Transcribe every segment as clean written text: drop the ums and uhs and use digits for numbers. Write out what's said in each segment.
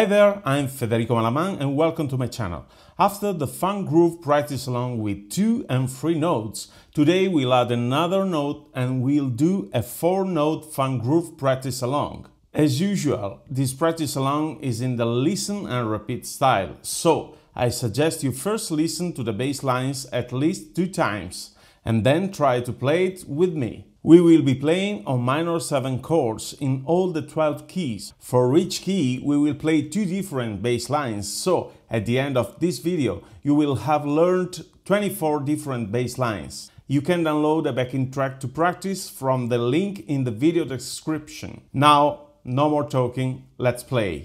Hi there, I'm Federico Malaman and welcome to my channel. After the funk groove practice along with 2 and 3 notes, today we'll add another note and we'll do a 4-note funk groove practice along. As usual, this practice along is in the listen and repeat style, so I suggest you first listen to the bass lines at least 2 times and then try to play it with me. We will be playing on minor 7 chords in all the 12 keys. For each key we will play 2 different bass lines, so at the end of this video you will have learned 24 different bass lines. You can download a backing track to practice from the link in the video description. Now, no more talking, let's play!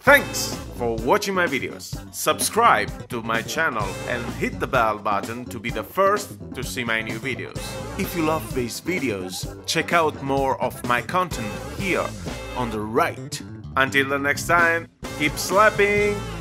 Thanks for watching my videos. Subscribe to my channel and hit the bell button to be the first to see my new videos. If you love these videos, check out more of my content here on the right. Until the next time, keep slapping!